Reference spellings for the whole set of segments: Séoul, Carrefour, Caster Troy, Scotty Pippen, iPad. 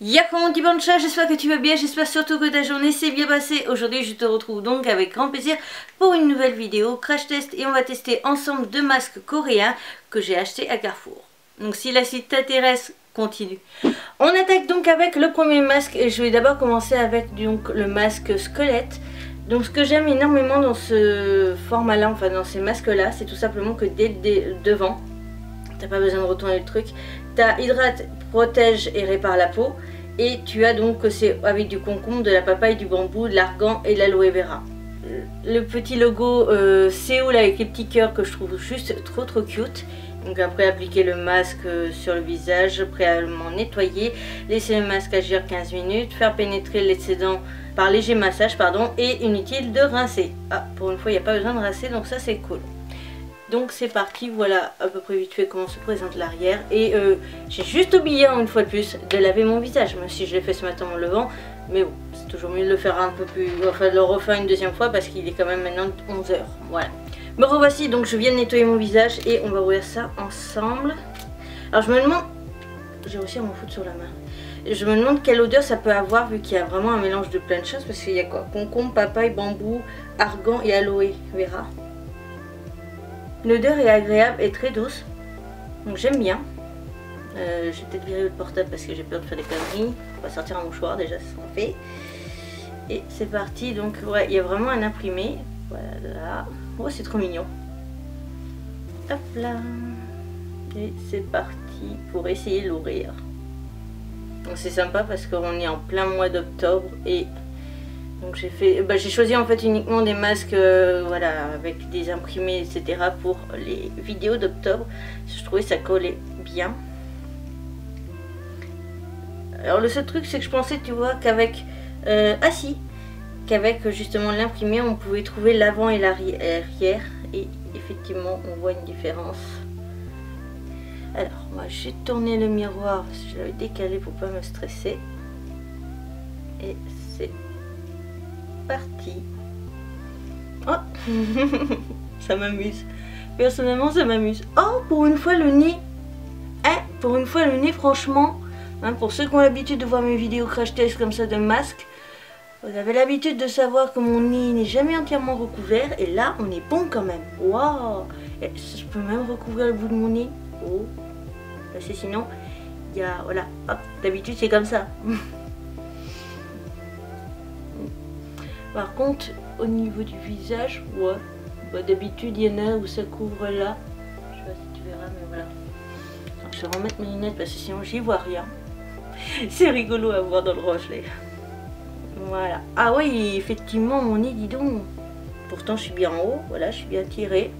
Ya comment on dit bonne chance, j'espère que tu vas bien, j'espère surtout que ta journée s'est bien passée. Aujourd'hui je te retrouve donc avec grand plaisir pour une nouvelle vidéo crash test et on va tester ensemble deux masques coréens que j'ai achetés à Carrefour. Donc si la site t'intéresse, continue. On attaque donc avec le premier masque et je vais d'abord commencer avec donc le masque squelette. Donc ce que j'aime énormément dans ce format là, enfin dans ces masques là, c'est tout simplement que dès devant, t'as pas besoin de retourner le truc, t'as hydrate, protège et répare la peau. Et tu as donc, c'est avec du concombre, de la papaye, du bambou, de l'argan et de l'aloe vera. Le petit logo Séoul avec les petits cœurs que je trouve juste trop cute. Donc après appliquer le masque sur le visage, préalablement nettoyer, laisser le masque agir 15 minutes, faire pénétrer l'excédent par léger massage et inutile de rincer. Ah, pour une fois il n'y a pas besoin de rincer, donc ça c'est cool. Donc c'est parti, voilà à peu près vite fait comment se présente l'arrière. Et j'ai juste oublié une fois de plus de laver mon visage, même si je l'ai fait ce matin en me levant. Mais bon, c'est toujours mieux de le faire un peu plus, enfin de le refaire une deuxième fois parce qu'il est quand même maintenant 11h. Voilà. Me revoici, donc je viens de nettoyer mon visage et on va ouvrir ça ensemble. Alors je me demande, j'ai réussi à m'en foutre sur la main. Je me demande quelle odeur ça peut avoir vu qu'il y a vraiment un mélange de plein de choses. Parce qu'il y a quoi? Concombre, papaye, bambou, argan et aloe vera. L'odeur est agréable et très douce, donc j'aime bien. J'ai peut-être viré le portable parce que j'ai peur de faire des conneries. On va sortir un mouchoir déjà, ça sera fait. Et c'est parti, donc ouais, il y a vraiment un imprimé. Voilà, oh c'est trop mignon. Hop là. Et c'est parti pour essayer de l'ouvrir. Donc c'est sympa parce qu'on est en plein mois d'octobre et... donc j'ai fait, bah j'ai choisi en fait uniquement des masques voilà, avec des imprimés etc. pour les vidéos d'octobre. Je trouvais ça collait bien. Alors le seul truc c'est que je pensais, tu vois, qu'avec qu'avec justement l'imprimé on pouvait trouver l'avant et l'arrière. Et effectivement on voit une différence. Alors moi j'ai tourné le miroir parce que je l'avais décalé pour pas me stresser. Et c'est parti. Oh ça m'amuse. Personnellement ça m'amuse. Oh pour une fois le nez. Hein, pour une fois le nez franchement. Hein, pour ceux qui ont l'habitude de voir mes vidéos crash test comme ça de masque. Vous avez l'habitude de savoir que mon nez n'est jamais entièrement recouvert. Et là on est bon quand même. Waouh. Je peux même recouvrir le bout de mon nez. Oh. Parce que sinon il y a... voilà. Hop. D'habitude c'est comme ça. Par contre, au niveau du visage, ouais, bah, d'habitude il y en a où ça couvre là. Je sais pas si tu verras, mais voilà. Donc, je vais remettre mes lunettes parce que sinon j'y vois rien. C'est rigolo à voir dans le reflet. Voilà. Ah oui, effectivement, mon nez, dis donc. Pourtant, je suis bien en haut. Voilà, je suis bien tirée.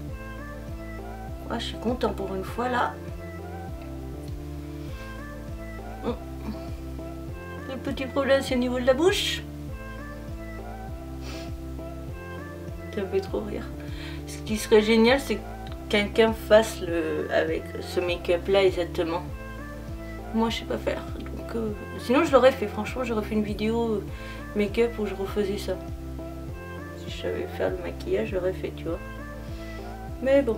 Ouais, je suis content pour une fois là. Le petit problème, c'est au niveau de la bouche. Ça me fait trop rire. Ce qui serait génial, c'est que quelqu'un fasse le avec ce make-up là exactement. Moi, je sais pas faire. Donc, sinon, je l'aurais fait. Franchement, j'aurais fait une vidéo make-up où je refaisais ça. Si je savais faire le maquillage, j'aurais fait, tu vois. Mais bon.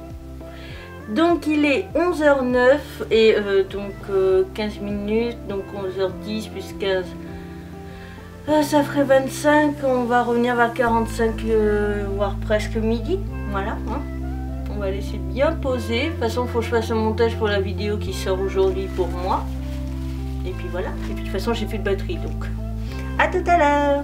Donc, il est 11h09 et donc 15 minutes. Donc 11h10 plus 15. Ça ferait 25, on va revenir vers 45, voire presque midi, voilà, hein. On va laisser bien poser, de toute façon il faut que je fasse un montage pour la vidéo qui sort aujourd'hui pour moi, et puis voilà, et puis de toute façon j'ai plus de batterie donc, à tout à l'heure.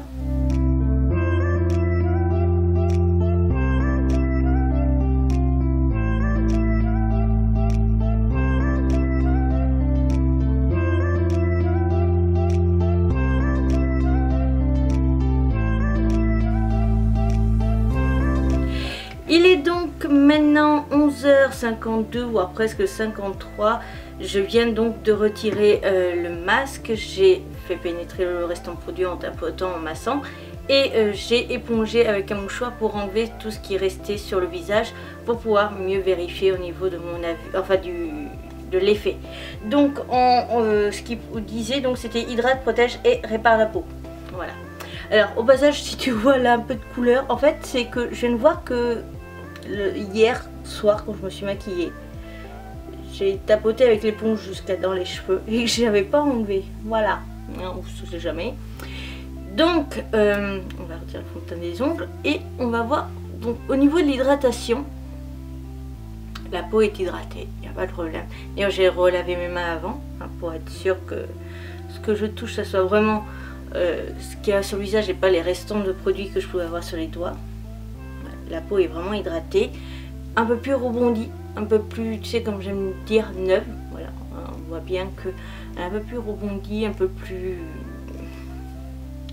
Il est donc maintenant 11h52 voire presque 53. Je viens donc de retirer le masque. J'ai fait pénétrer le restant de produit en tapotant, en massant. Et j'ai épongé avec un mouchoir pour enlever tout ce qui restait sur le visage. Pour pouvoir mieux vérifier au niveau de mon avis, enfin de l'effet. Donc ce qu'il disait, c'était hydrate, protège et répare la peau. Voilà. Alors au passage si tu vois là un peu de couleur, en fait c'est que je ne vois que hier soir quand je me suis maquillée. J'ai tapoté avec l'éponge jusqu'à dans les cheveux et que je n'avais pas enlevé. Voilà. on ne sait jamais. Donc on va retirer le fond de teint des ongles et on va voir donc au niveau de l'hydratation. La peau est hydratée, il n'y a pas de problème. D'ailleurs j'ai relavé mes mains avant hein, pour être sûr que ce que je touche ça soit vraiment ce qu'il y a sur le visage et pas les restants de produits que je pouvais avoir sur les doigts. La peau est vraiment hydratée, un peu plus rebondie, un peu plus, tu sais comme j'aime dire, neuve. Voilà, on voit bien que elle est un peu plus rebondie, un peu plus,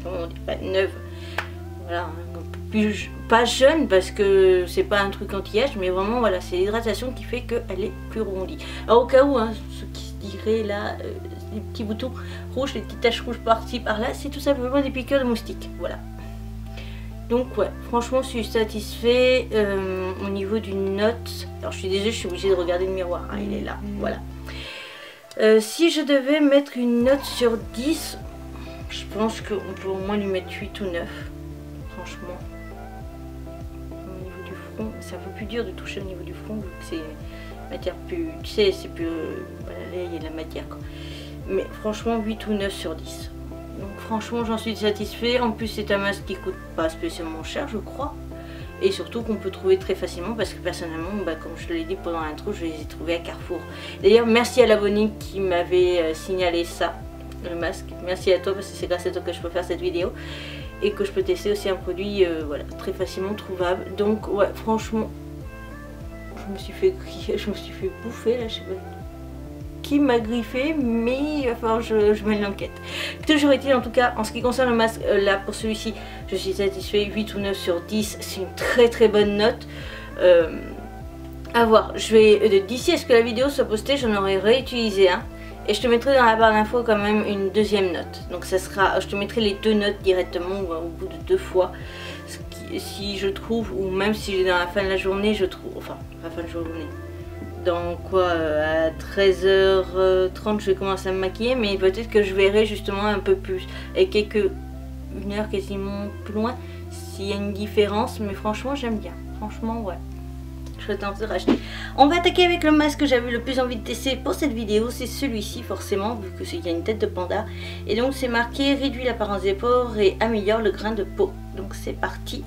comment on dit, pas neuve. Voilà, un peu plus, pas jeune parce que c'est pas un truc anti-âge, mais vraiment voilà, c'est l'hydratation qui fait qu'elle est plus rebondie. Alors au cas où, hein, ce qui se dirait là, les petits boutons rouges, les petites taches rouges par-ci par-là, c'est tout simplement des piqûres de moustiques. Voilà. Donc ouais, franchement je suis satisfait au niveau d'une note. Alors je suis désolée, je suis obligée de regarder le miroir, hein, il est là, voilà. Si je devais mettre une note sur 10, je pense qu'on peut au moins lui mettre 8 ou 9. Franchement, au niveau du front, c'est un peu plus dur de toucher au niveau du front, vu que c'est matière plus, tu sais, c'est plus, voilà, là, il y a de la matière quoi. Mais franchement 8 ou 9 sur 10. Donc franchement j'en suis satisfait, en plus c'est un masque qui coûte pas spécialement cher je crois. Et surtout qu'on peut trouver très facilement parce que personnellement, bah, comme je te l'ai dit pendant l'intro, je les ai trouvés à Carrefour. D'ailleurs merci à l'abonné qui m'avait signalé ça, le masque. Merci à toi parce que c'est grâce à toi que je peux faire cette vidéo. Et que je peux tester aussi un produit voilà, très facilement trouvable. Donc ouais franchement, je me suis fait bouffer là, je sais pas qui m'a griffé, mais il va falloir que je mène l'enquête. Toujours est-il, en tout cas, en ce qui concerne le masque, là pour celui-ci, je suis satisfait. 8 ou 9 sur 10, c'est une très très bonne note. À voir, je vais d'ici à ce que la vidéo soit postée, j'en aurai réutilisé un. Et je te mettrai dans la barre d'infos quand même une deuxième note. Donc ça sera, je te mettrai les deux notes directement au bout de deux fois. Ce qui, si je trouve, ou même si dans la fin de la journée, je trouve, enfin, la fin de la journée. Dans quoi à 13h30 je vais commencer à me maquiller, mais peut-être que je verrai justement un peu plus et quelques une heure quasiment plus loin s'il y a une différence. Mais franchement j'aime bien, franchement ouais, je serais tentée de racheter. On va attaquer avec le masque que j'avais le plus envie de tester pour cette vidéo, c'est celui-ci forcément vu que il y a une tête de panda et donc c'est marqué réduit l'apparence des pores et améliore le grain de peau. Donc c'est parti,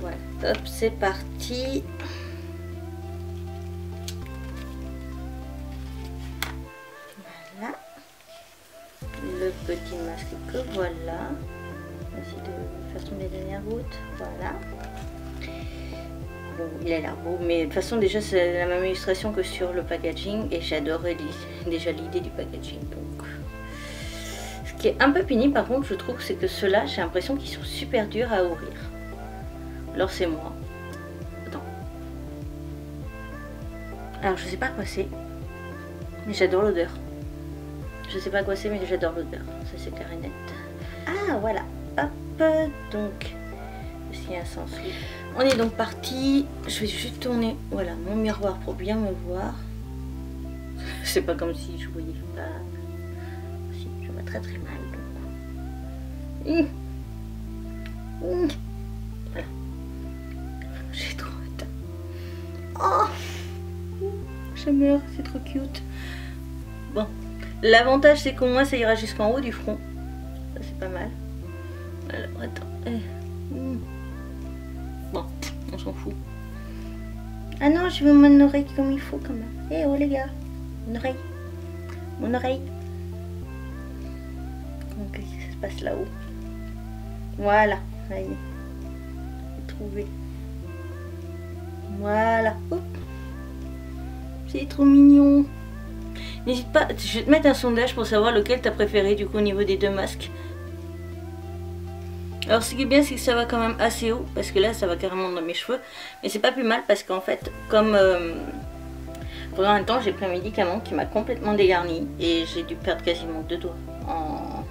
voilà, top, c'est parti. Le petit masque que voilà, on va essayer de faire tomber la dernière goutte, voilà. Bon, il a l'air beau, mais de toute façon déjà c'est la même illustration que sur le packaging et j'adorais déjà l'idée du packaging. Donc, ce qui est un peu pénible par contre je trouve, c'est que ceux-là j'ai l'impression qu'ils sont super durs à ouvrir. Alors c'est moi. Attends. Alors je sais pas quoi c'est, mais j'adore l'odeur. Je sais pas quoi c'est, mais j'adore l'odeur, ça c'est clair et net. Ah voilà, hop, donc aussi un sens. On est donc parti. Je vais juste tourner, voilà, mon miroir pour bien me voir. C'est pas comme si je voyais pas. Si, je vois très très mal. Donc. Voilà. J'ai trop hâte. Oh, je meurs, c'est trop cute. Bon. L'avantage c'est qu'au moins ça ira jusqu'en haut du front. Ça c'est pas mal. Alors attends. Bon, on s'en fout. Ah non, je veux mon oreille comme il faut quand même. Eh hey, oh les gars, mon oreille. Mon oreille. Donc qu'est-ce qui se passe là-haut? Voilà, ça y est. J'ai trouvé. Voilà. Oh. C'est trop mignon. N'hésite pas, je vais te mettre un sondage pour savoir lequel t'as préféré du coup au niveau des deux masques. Alors ce qui est bien c'est que ça va quand même assez haut parce que là ça va carrément dans mes cheveux. Mais c'est pas plus mal parce qu'en fait comme pendant un temps j'ai pris un médicament qui m'a complètement dégarni et j'ai dû perdre quasiment deux doigts en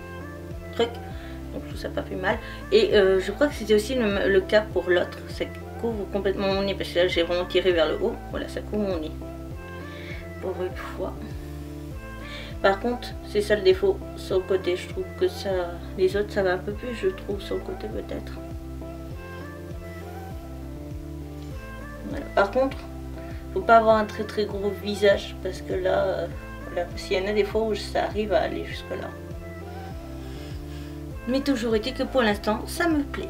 truc. Donc je trouve ça pas plus mal. Et je crois que c'était aussi le cas pour l'autre. Ça couvre complètement mon nez parce que là j'ai vraiment tiré vers le haut. Voilà, ça couvre mon nez. Pour une fois. Par contre, c'est ça le défaut sur le côté. Je trouve que ça, les autres, ça va un peu plus, je trouve, sur le côté peut-être. Voilà. Par contre, faut pas avoir un très très gros visage parce que là, voilà, s'il y en a des fois où ça arrive à aller jusque là. Mais toujours est-il que pour l'instant, ça me plaît.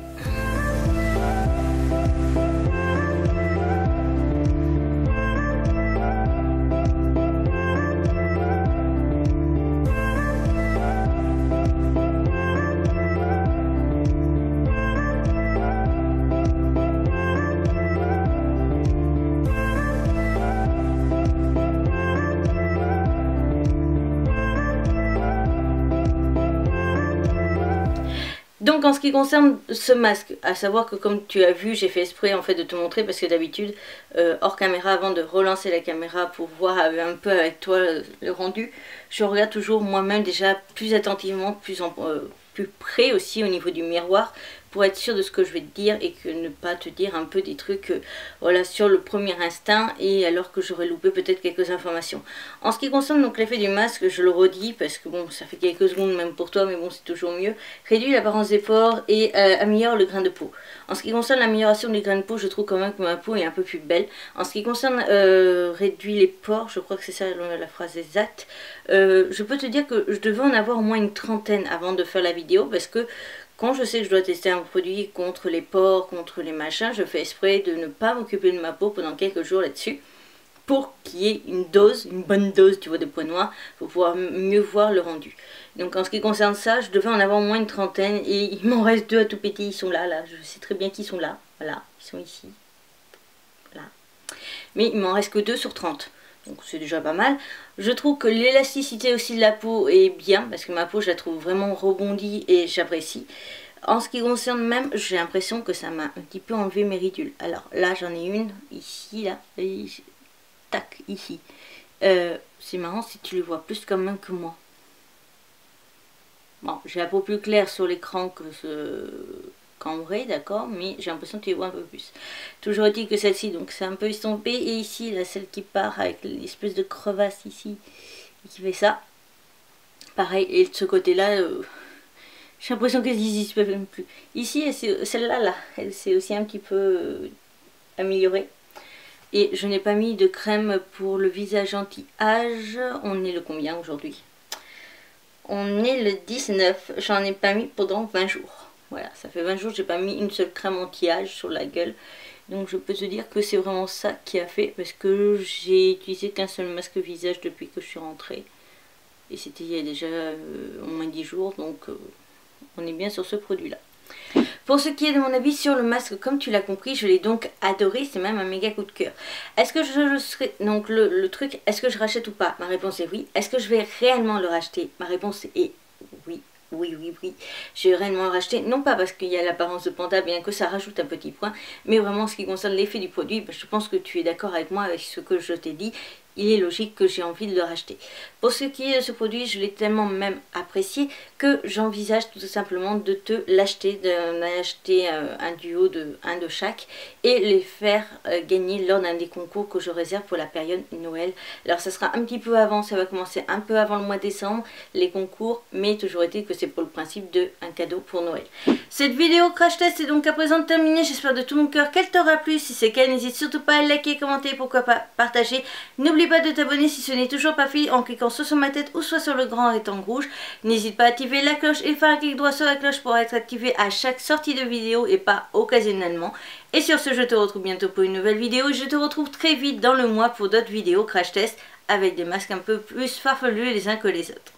Donc en ce qui concerne ce masque, à savoir que comme tu as vu, j'ai fait esprit en fait de te montrer parce que d'habitude hors caméra, avant de relancer la caméra pour voir un peu avec toi le rendu, je regarde toujours moi-même déjà plus attentivement, plus près aussi au niveau du miroir pour être sûre de ce que je vais te dire et que ne pas te dire un peu des trucs voilà, sur le premier instinct et alors que j'aurais loupé peut-être quelques informations. En ce qui concerne donc l'effet du masque, je le redis parce que bon, ça fait quelques secondes même pour toi mais bon, c'est toujours mieux. Réduit l'apparence des pores et améliore le grain de peau. En ce qui concerne l'amélioration du grain de peau, je trouve quand même que ma peau est un peu plus belle. En ce qui concerne réduit les pores, je crois que c'est ça la phrase exacte, je peux te dire que je devais en avoir au moins une trentaine avant de faire la vidéo parce que quand je sais que je dois tester un produit contre les pores, contre les machins, je fais exprès de ne pas m'occuper de ma peau pendant quelques jours là-dessus pour qu'il y ait une dose, une bonne dose, tu vois, de points noirs pour pouvoir mieux voir le rendu. Donc en ce qui concerne ça, je devais en avoir au moins une trentaine et il m'en reste deux à tout péter, ils sont là, je sais très bien qu'ils sont là, voilà, ils sont ici, voilà. Mais il m'en reste que 2 sur 30. Donc c'est déjà pas mal. Je trouve que l'élasticité aussi de la peau est bien parce que ma peau je la trouve vraiment rebondie et j'apprécie. En ce qui concerne même, j'ai l'impression que ça m'a un petit peu enlevé mes ridules. Alors là j'en ai une, ici, là, et tac, ici. C'est marrant si tu les vois plus quand même que moi. Bon, j'ai la peau plus claire sur l'écran que en vrai, d'accord, mais j'ai l'impression que tu les vois un peu plus. Toujours dit que celle-ci, donc c'est un peu estompé, et ici, là, celle qui part avec l'espèce de crevasse ici, et qui fait ça, pareil, et de ce côté-là, j'ai l'impression qu'elles n'existent même plus. Ici, celle-là, là, elle s'est aussi un petit peu améliorée. Et je n'ai pas mis de crème pour le visage anti-âge. On est le combien aujourd'hui? On est le 19, j'en ai pas mis pendant 20 jours. Voilà, ça fait 20 jours que j'ai pas mis une seule crème anti-âge sur la gueule. Donc je peux te dire que c'est vraiment ça qui a fait. Parce que j'ai utilisé qu'un seul masque visage depuis que je suis rentrée. Et c'était il y a déjà au moins 10 jours. Donc on est bien sur ce produit-là. Pour ce qui est de mon avis sur le masque, comme tu l'as compris, je l'ai donc adoré, c'est même un méga coup de cœur. Est-ce que je serai... Donc le truc, est-ce que je rachète ou pas? Ma réponse est oui. Est-ce que je vais réellement le racheter? Ma réponse est oui. Oui, j'ai réellement racheté, non pas parce qu'il y a l'apparence de panda, bien que ça rajoute un petit point, mais vraiment en ce qui concerne l'effet du produit, ben je pense que tu es d'accord avec moi, avec ce que je t'ai dit, il est logique que j'ai envie de le racheter. Pour ce qui est de ce produit, je l'ai tellement même apprécié que j'envisage tout simplement de te l'acheter, d'en acheter un duo, un de chaque, et les faire gagner lors d'un des concours que je réserve pour la période Noël. Alors ça sera un petit peu avant, ça va commencer un peu avant le mois de décembre, les concours, mais toujours est-il que c'est pour le principe d'un cadeau pour Noël. Cette vidéo crash test est donc à présent terminée, j'espère de tout mon cœur qu'elle t'aura plu. Si c'est le cas, n'hésite surtout pas à liker, commenter, pourquoi pas partager. N'oublie pas de t'abonner si ce n'est toujours pas fait en cliquant soit sur ma tête ou soit sur le grand rectangle rouge. N'hésite pas à activer la cloche et faire un clic droit sur la cloche pour être activé à chaque sortie de vidéo et pas occasionnellement. Et sur ce, je te retrouve bientôt pour une nouvelle vidéo et je te retrouve très vite dans le mois pour d'autres vidéos crash test avec des masques un peu plus farfelus les uns que les autres.